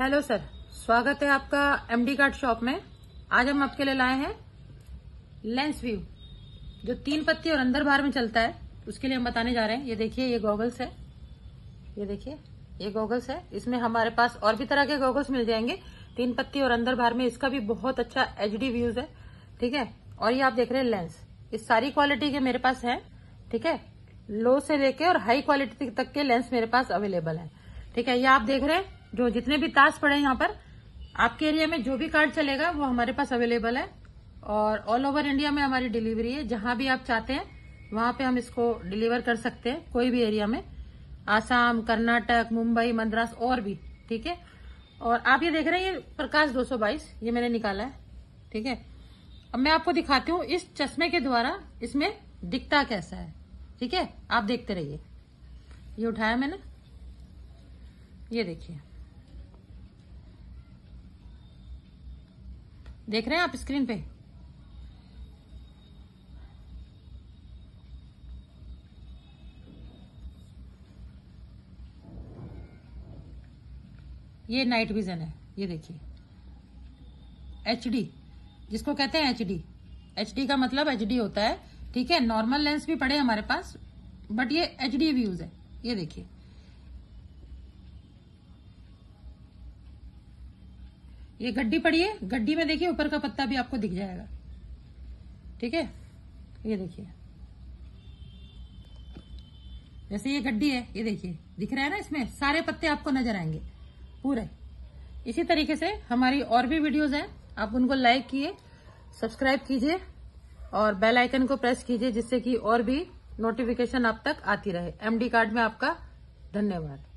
Hello sir, स्वागत है आपका एमडी कार्ड शॉप में। आज हम आपके लिए लाए हैं लेंस व्यू, जो तीन पत्ती और अंदर बाहर में चलता है, उसके लिए हम बताने जा रहे हैं। ये देखिए, ये गॉगल्स है, ये देखिए, ये गॉगल्स है। इसमें हमारे पास और भी तरह के गॉगल्स मिल जाएंगे। तीन पत्ती और अंदर बाहर में इसका भी बहुत अच्छा एचडी व्यूज है, ठीक है। और ये आप देख रहे हैं लेंस, इस सारी क्वालिटी के मेरे पास है, ठीक है। लो से लेके और हाई क्वालिटी तक के लेंस मेरे पास अवेलेबल है, ठीक है। ये आप देख रहे हैं, जो जितने भी ताज पड़े हैं यहाँ पर, आपके एरिया में जो भी कार्ड चलेगा वो हमारे पास अवेलेबल है। और ऑल ओवर इंडिया में हमारी डिलीवरी है, जहां भी आप चाहते हैं वहां पे हम इसको डिलीवर कर सकते हैं, कोई भी एरिया में, आसाम, कर्नाटक, मुंबई, मद्रास और भी, ठीक है। और आप ये देख रहे हैं, ये प्रकाश 222 ये मैंने निकाला है, ठीक है। अब मैं आपको दिखाती हूँ इस चश्मे के द्वारा इसमें दिखता कैसा है, ठीक है। आप देखते रहिए। ये उठाया मैंने, ये देखिए, देख रहे हैं आप स्क्रीन पे, ये नाइट विजन है, ये देखिए एचडी, जिसको कहते हैं एचडी। एचडी का मतलब एचडी होता है, ठीक है। नॉर्मल लेंस भी पड़े हमारे पास, बट ये एचडी व्यूज है। ये देखिए, ये गड्डी पड़ी है, गड्डी में देखिए ऊपर का पत्ता भी आपको दिख जाएगा, ठीक है। ये देखिए, जैसे ये गड्डी है, ये देखिए दिख रहा है ना, इसमें सारे पत्ते आपको नजर आएंगे पूरे। इसी तरीके से हमारी और भी वीडियोस हैं, आप उनको लाइक किए, सब्सक्राइब कीजिए और बेल आइकन को प्रेस कीजिए, जिससे कि और भी नोटिफिकेशन आप तक आती रहे। एमडी कार्ड में आपका धन्यवाद।